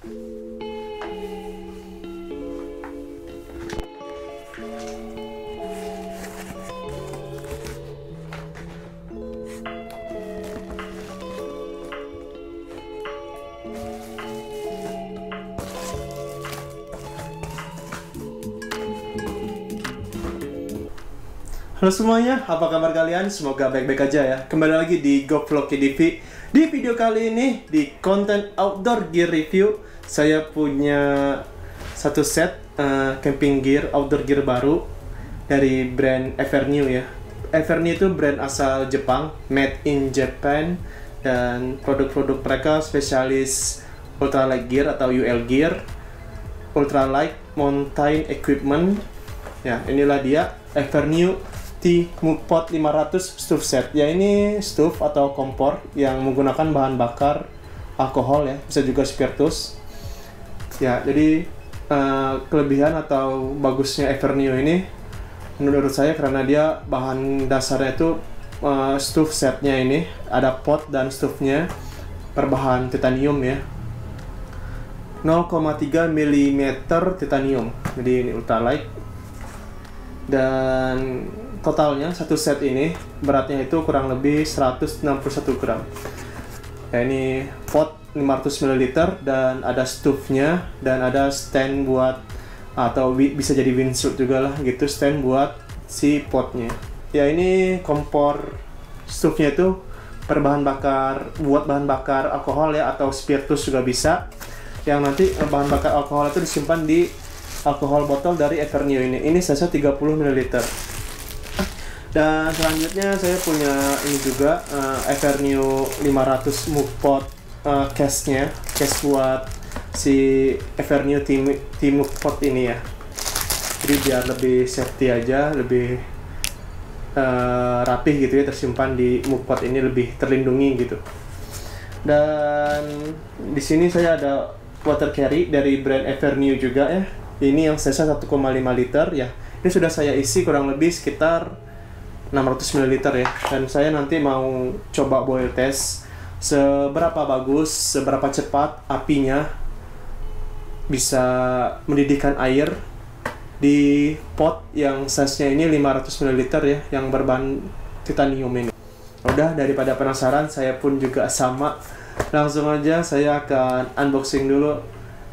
Halo semuanya, apa kabar kalian? Semoga baik-baik aja ya. Kembali lagi di GOVLOG ADV. Di video kali ini, di konten outdoor gear review, saya punya satu set camping gear, outdoor gear baru dari brand Evernew ya. Evernew itu brand asal Jepang, made in Japan, dan produk-produk mereka spesialis ultralight gear atau UL gear, ultralight mountain equipment. Ya, inilah dia Evernew T-Mudpot 500 stove set. Ya, ini stove atau kompor yang menggunakan bahan bakar alkohol ya, bisa juga spiritus. Ya, jadi kelebihan atau bagusnya Evernew ini menurut saya karena dia bahan dasarnya itu stove setnya ini ada pot dan stove-nya berbahan titanium ya. 0,3 mm titanium. Jadi ini ultralight. Dan totalnya satu set ini beratnya itu kurang lebih 161 gram. Ya, ini pot 500 ml dan ada stove-nya dan ada stand buat atau bisa jadi windsuit juga lah gitu, stand buat si potnya. Ya, ini kompor stove-nya itu buat bahan bakar alkohol ya, atau spiritus juga bisa. Yang nanti bahan bakar alkohol itu disimpan di alkohol botol dari Evernew ini. Ini sisa 30 ml. Dan selanjutnya saya punya ini juga Evernew 500 mudpot case-nya, case buat si Evernew T-Mudpot ini ya. Jadi biar lebih safety aja, lebih rapih gitu ya, tersimpan di mudpot ini, lebih terlindungi gitu. Dan di sini saya ada water carry dari brand Evernew juga ya. Ini yang sisa 1,5 liter ya. Ini sudah saya isi kurang lebih sekitar 600 ml ya, dan saya nanti mau coba boil test seberapa bagus, seberapa cepat apinya bisa mendidihkan air di pot yang size-nya ini 500 ml ya, yang berbahan titanium ini. Udah, daripada penasaran, saya pun juga sama. Langsung aja saya akan unboxing dulu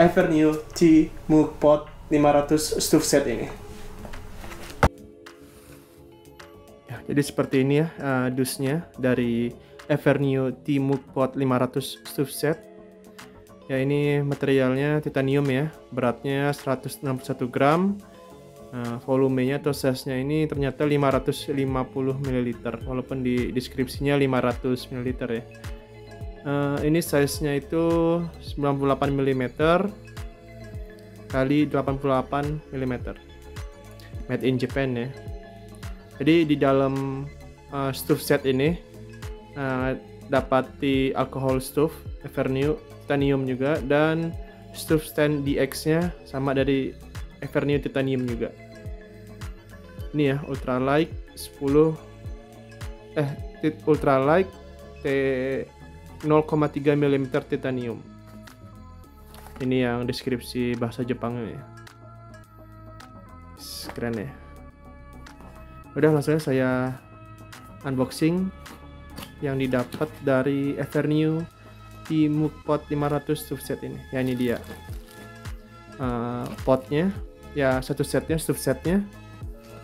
Evernew T-Mudpot 500 stove set ini. Jadi seperti ini ya dusnya dari Evernew T-Mudpot 500 stove set. Ya, ini materialnya titanium ya, beratnya 161 gram. Volumenya atau size-nya ini ternyata 550 ml, walaupun di deskripsinya 500 ml ya. Ini size-nya itu 98 mm kali 88 mm. Made in Japan ya. Jadi di dalam stove set ini dapati alkohol stove Evernew titanium juga, dan stove stand DX-nya sama dari Evernew titanium juga. Ini ya ultralight ultralight 0,3 mm titanium. Ini yang deskripsi bahasa Jepangnya. Keren ya. Udah, langsung saya unboxing yang didapat dari Evernew T-Mudpot 500 stove set ini. Ya, ini dia potnya. Ya, satu setnya, stove setnya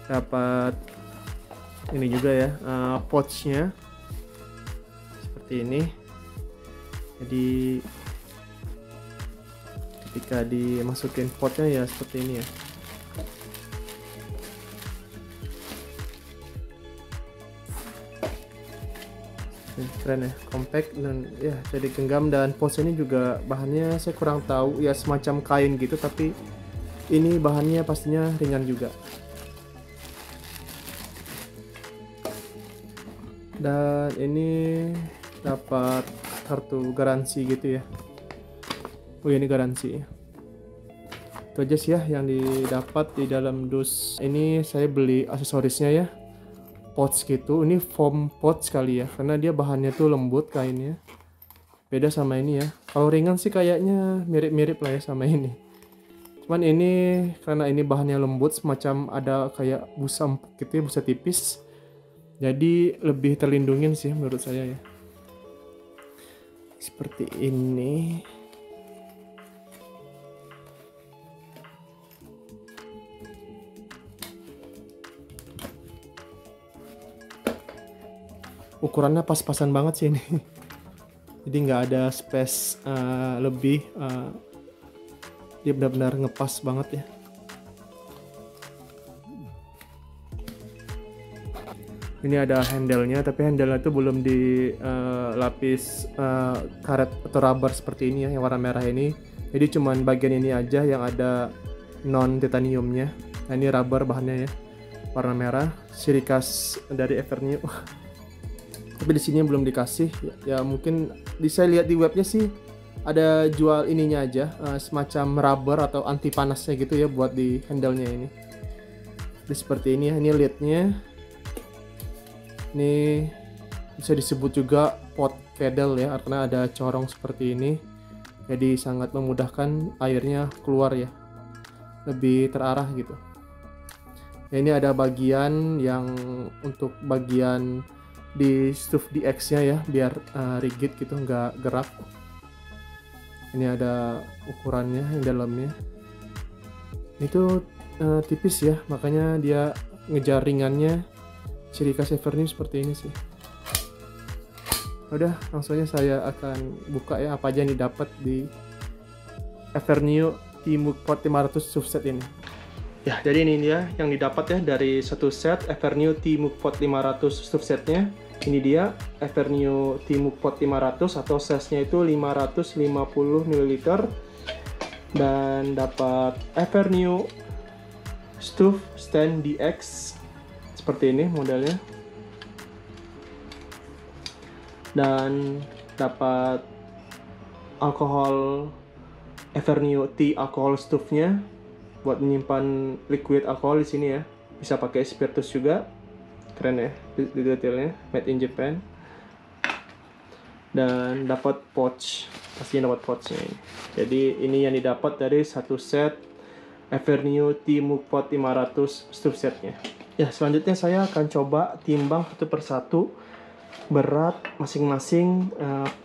dapat ini juga ya, potsnya seperti ini. Jadi ketika dimasukin potnya ya seperti ini ya. Keren ya, compact, dan ya jadi genggam. Dan pos ini juga bahannya saya kurang tahu ya, semacam kain gitu, tapi ini bahannya pastinya ringan juga. Dan ini dapat kartu garansi gitu ya. Oh ya, ini garansi. Itu aja sih ya yang didapat di dalam dus ini. Saya beli aksesorisnya ya, pots gitu. Ini foam pots kali ya, karena dia bahannya tuh lembut kainnya. beda sama ini ya. Kalau ringan sih kayaknya mirip-mirip lah ya sama ini, cuman ini karena ini bahannya lembut semacam ada kayak busa empuk gitu ya, busa tipis, jadi lebih terlindungin sih menurut saya ya. Seperti ini. Ukurannya pas-pasan banget sih ini. Jadi nggak ada space lebih, dia benar-benar ngepas banget ya. Ini ada handle-nya, tapi handle-nya itu belum dilapis karet atau rubber seperti ini ya, yang warna merah ini. Jadi cuman bagian ini aja yang ada non titaniumnya. Nah, ini rubber bahannya ya, warna merah, ciri khas dari Evernew. Tapi di sini belum dikasih ya, mungkin bisa lihat di webnya sih ada jual ininya aja, semacam rubber atau anti panasnya gitu ya buat di handle-nya ini. Jadi seperti ini ya, ini lidnya. Ini bisa disebut juga pot kedel ya, karena ada corong seperti ini, jadi sangat memudahkan airnya keluar ya, lebih terarah gitu. Ya, ini ada bagian yang untuk bagian di stuf DX nya ya biar rigid gitu, nggak gerak. Ini ada ukurannya yang dalamnya itu tipis ya, makanya dia ngejaringannya. Ciri khas Evernew seperti ini sih. Udah, langsungnya saya akan buka ya apa aja yang didapat di Evernew T-Mugport 500 subset ini. Ya, jadi ini dia yang didapat ya dari satu set Evernew T-Mugport 500 subsetnya. Ini dia Evernew T-Mugport 500 atau size-nya itu 550 ml, dan dapat Evernew Stove Stand DX seperti ini modelnya, dan dapat alkohol Evernew Tea alkohol stove-nya buat menyimpan liquid alkohol di sini ya, bisa pakai spiritus juga, keren ya detailnya, made in Japan. Dan dapat pouch, pastinya dapat pouchnya ini. Jadi ini yang didapat dari satu set Evernew T-Mugport 500 stove setnya. Ya, selanjutnya saya akan coba timbang satu persatu berat masing-masing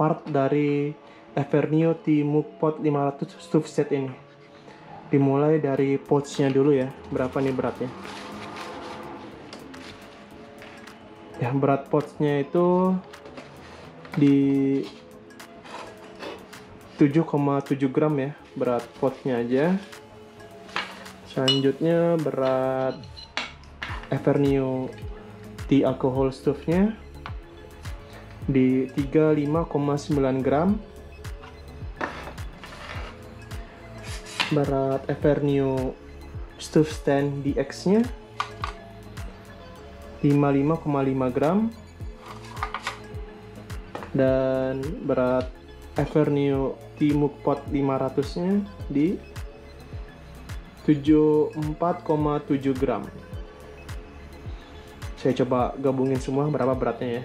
part dari Evernew T-Mugport 500 stove set ini. Dimulai dari pouch-nya dulu ya, berapa nih beratnya. Ya, berat pouch-nya itu di 7,7 gram ya, berat pouch-nya aja. Selanjutnya berat Evernew Tea alkohol stove-nya di 35,9 gram. Berat Evernew Stove Stand DX-nya 55,5 gram. Dan berat Evernew T-Mugport 500-nya di 74,7 gram. Saya coba gabungin semua berapa beratnya ya.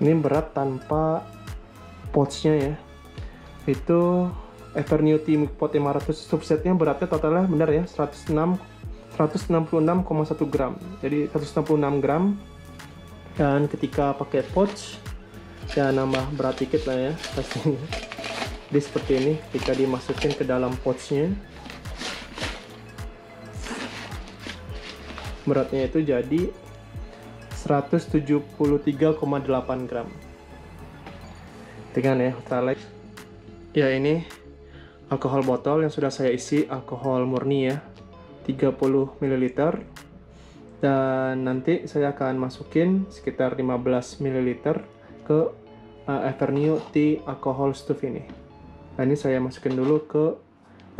Ini berat tanpa pouch-nya ya, itu Evernew T-Mugport 500 subsetnya beratnya totalnya benar ya 166,1 gram, jadi 166 gram. Dan ketika pakai pouch ya nambah berat dikit lah ya pastinya. Jadi seperti ini ketika dimasukin ke dalam pouch-nya, beratnya itu jadi 173,8 gram. Dengan ya ultralight. Ya, ini alkohol botol yang sudah saya isi alkohol murni ya 30 ml, dan nanti saya akan masukin sekitar 15 ml ke Evernew Tea alkohol stove ini. Nah, ini saya masukin dulu ke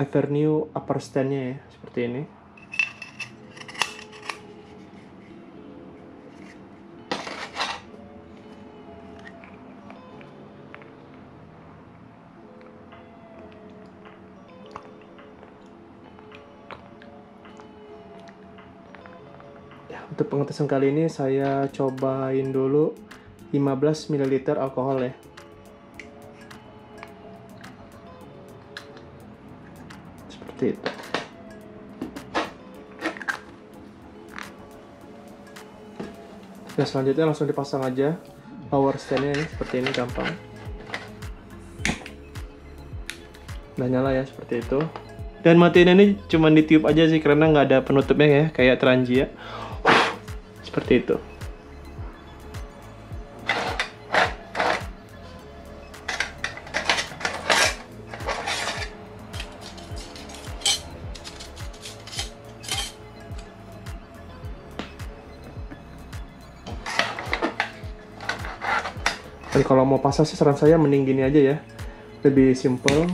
Evernew upper stand-nya ya, seperti ini. Untuk pengetesan kali ini saya cobain dulu 15 ml alkohol ya. Seperti itu. Nah, selanjutnya langsung dipasang aja power stand-nya ya, seperti ini, gampang. Udah nyala ya, seperti itu. Dan matiin ini cuma ditiup aja sih karena nggak ada penutupnya ya, kayak Trangia. Seperti itu. Dan kalau mau pasang sih saran saya mending gini aja ya, lebih simple,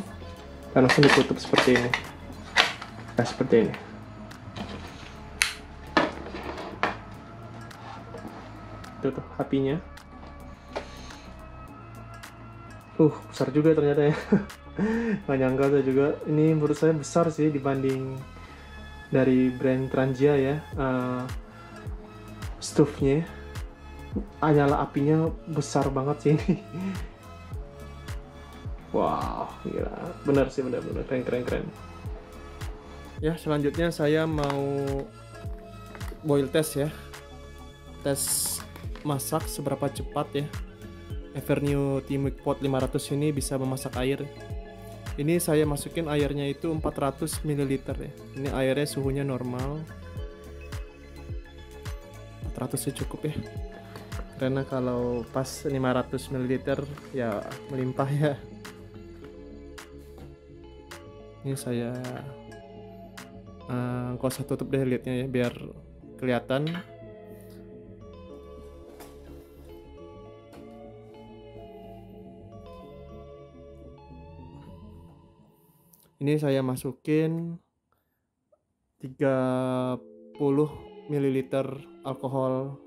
dan langsung ditutup seperti ini. Nah, seperti ini. Tuh apinya besar juga ternyata ya. Nggak nyangka tuh juga, ini menurut saya besar sih dibanding dari brand Trangia ya. Stufnya, nyala apinya besar banget sih ini. Wow, gila, bener sih, bener-bener keren ya. Selanjutnya saya mau boil test ya, tes masak seberapa cepat ya Evernew Timik Pot 500 ini bisa memasak air. Ini saya masukin airnya itu 400 ml ya. Ini airnya suhunya normal, 400 sih cukup ya, karena kalau pas 500 ml ya melimpah ya. Ini saya nggak usah tutup deh lidnya ya biar kelihatan. Ini saya masukin 30 ml alkohol.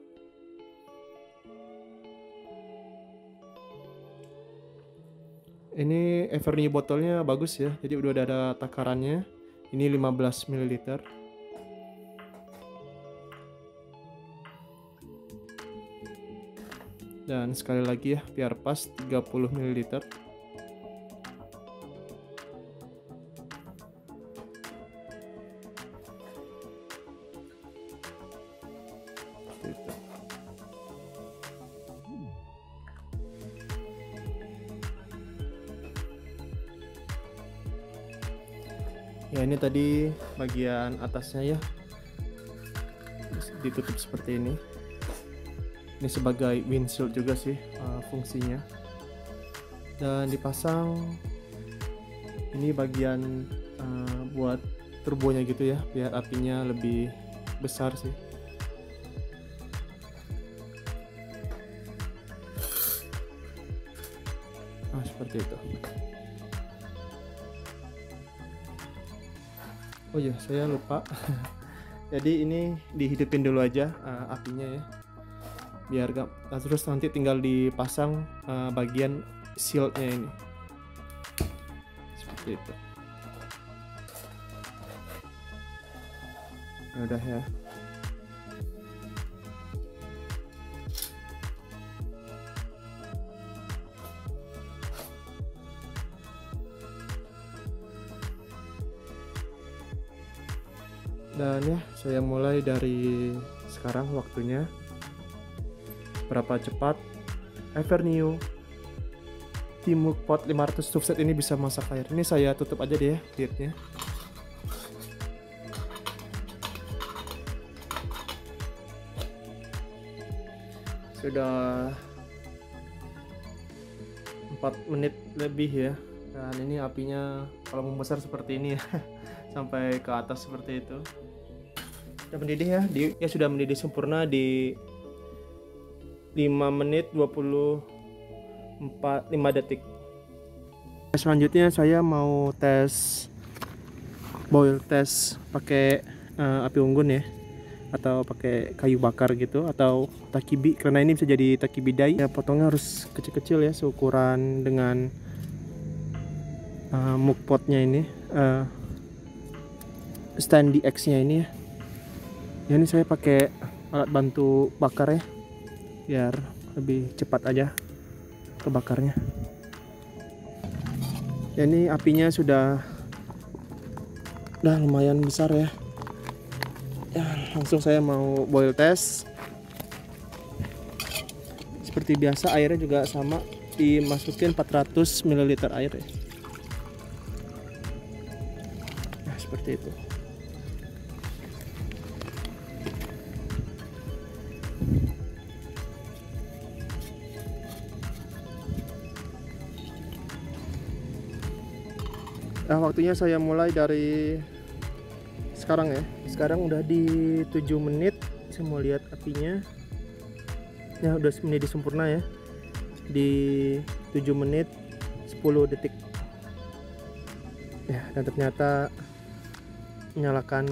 Ini Evernew botolnya bagus ya, jadi udah ada takarannya. Ini 15 ml. Dan sekali lagi ya, biar pas 30 ml. Ya, ini tadi bagian atasnya ya, ditutup seperti ini. Ini sebagai windshield juga sih fungsinya. Dan dipasang ini bagian buat turbonya gitu ya, biar apinya lebih besar sih. Nah, seperti itu. Oh iya, saya lupa. Jadi ini dihidupin dulu aja apinya ya, biar gak, terus nanti tinggal dipasang bagian shieldnya ini, seperti itu. Nah, udah ya. Dan ya, saya mulai dari sekarang waktunya. Berapa cepat Evernew Timuk Pot 500 Stove Set ini bisa masak air. Ini saya tutup aja deh ya lidnya. Sudah 4 menit lebih ya. Dan ini apinya kalau membesar seperti ini ya, sampai ke atas seperti itu. Sudah mendidih ya, ya sudah mendidih sempurna di 5 menit 25 detik. Selanjutnya saya mau tes boil test pakai api unggun ya, atau pakai kayu bakar gitu, atau takibi, karena ini bisa jadi takibidai ya. Potongnya harus kecil-kecil ya, seukuran dengan mukpotnya ini, stand DX nya ini ya. Ya ini saya pakai alat bantu bakar ya, biar lebih cepat aja kebakarnya. Ya ini apinya sudah lumayan besar ya. Ya langsung saya mau boil test. Seperti biasa airnya juga sama, dimasukin 400 ml air ya. Nah seperti itu. Nah waktunya saya mulai dari sekarang ya. Sekarang udah di 7 menit. Saya mau lihat apinya. Ya udah menjadi sempurna ya. Di 7 menit 10 detik. Ya, dan ternyata menyalakan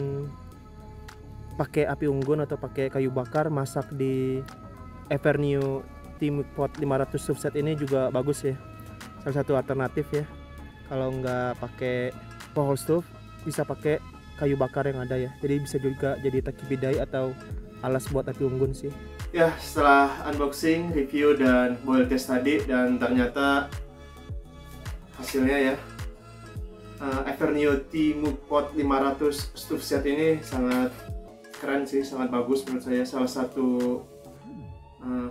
pakai api unggun atau pakai kayu bakar, masak di Evernew Team Pot 500 subset ini juga bagus ya. Salah satu alternatif ya. Kalau nggak pakai pohon stove, bisa pakai kayu bakar yang ada ya. Jadi bisa juga jadi takibidai atau alas buat api unggun sih. Ya, setelah unboxing, review, dan boil test tadi, dan ternyata hasilnya ya, Evernew Team Pot 500 stove set ini sangat keren sih, sangat bagus menurut saya. Salah satu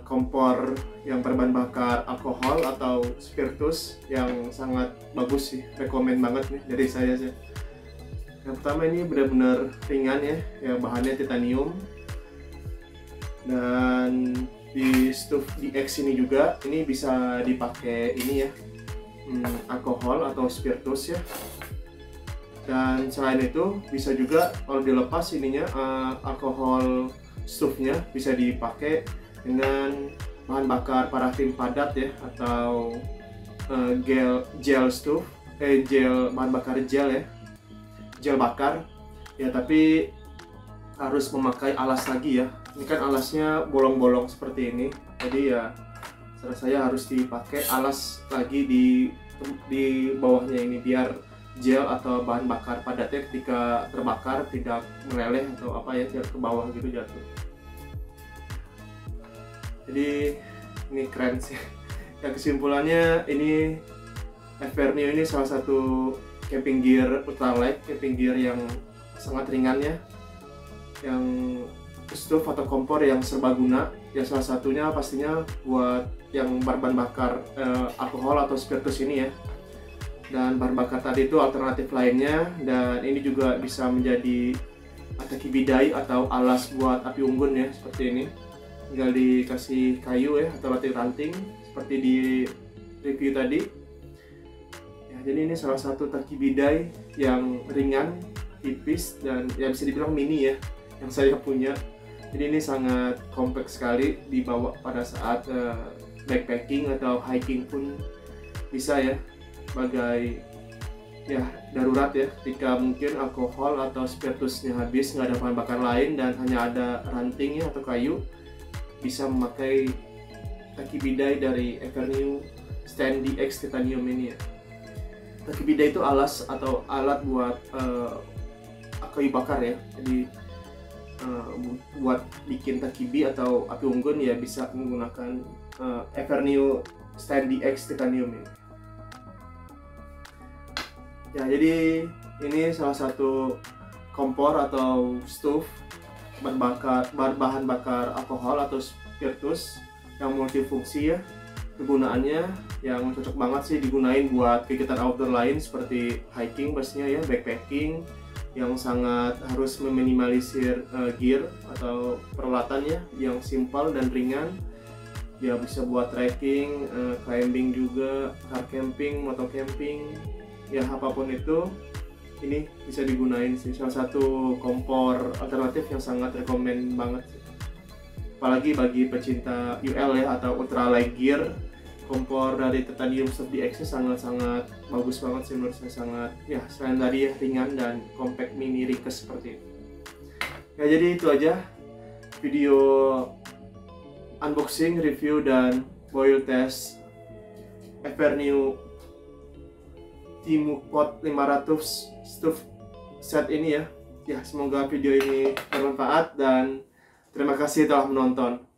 kompor yang berbahan bakar alkohol atau spiritus yang sangat bagus sih, rekomen banget nih dari saya sih. Yang pertama ini benar-benar ringan ya, yang bahannya titanium, dan di stove DX ini juga, ini bisa dipakai ini ya, alkohol atau spiritus ya. Dan selain itu bisa juga kalau dilepas ininya, alkohol stove-nya bisa dipakai dengan bahan bakar parafin padat ya, atau gel bahan bakar gel bakar ya, tapi harus memakai alas lagi ya. Ini kan alasnya bolong-bolong seperti ini, jadi ya saya harus dipakai alas lagi di bawahnya ini, biar gel atau bahan bakar padatnya ketika terbakar tidak meleleh atau apa ya, tidak ke bawah gitu jatuh. Jadi ini keren sih. Ya kesimpulannya, ini Evernew ini salah satu camping gear ultralight, camping gear yang sangat ringan ya, yang stove atau kompor yang serbaguna. Ya salah satunya pastinya buat yang bahan bakar alkohol atau spiritus ini ya. Dan bahan bakar tadi itu alternatif lainnya, dan ini juga bisa menjadi takibidai atau alas buat api unggun ya, seperti ini. Tinggal dikasih kayu ya, atau ranting-ranting seperti di review tadi ya. Jadi ini salah satu takibidai yang ringan, tipis, dan ya bisa dibilang mini ya yang saya punya. Jadi ini sangat kompleks sekali, dibawa pada saat backpacking atau hiking pun bisa ya, sebagai ya darurat ya, ketika mungkin alkohol atau spiritusnya habis, nggak ada bahan bakar lain dan hanya ada rantingnya atau kayu, bisa memakai takibidai dari Evernew Stand DX Titanium ini ya. Takibidai itu alas atau alat buat kayu bakar ya. Jadi buat bikin takibi atau api unggun ya, bisa menggunakan Evernew Stand DX Titanium ini. Ya jadi ini salah satu kompor atau stove berbahan bakar alkohol atau spiritus yang multifungsi ya. Kegunaannya yang cocok banget sih digunain buat kegiatan outdoor lain seperti hiking pastinya ya, backpacking, yang sangat harus meminimalisir gear atau peralatannya, yang simpel dan ringan. Dia bisa buat trekking, climbing juga, car camping, motor camping, ya apapun itu. Ini bisa digunain sih, salah satu kompor alternatif yang sangat rekomen banget sih. Apalagi bagi pecinta UL ya, atau ultralight gear, kompor dari titanium steel DX sangat-sangat bagus banget sih menurut saya, sangat ya selain tadi ringan dan compact mini ringkes seperti itu. Ya jadi itu aja video unboxing, review dan boil test Evernew Timuk Pot 500 stove set ini ya. Ya semoga video ini bermanfaat dan terima kasih telah menonton.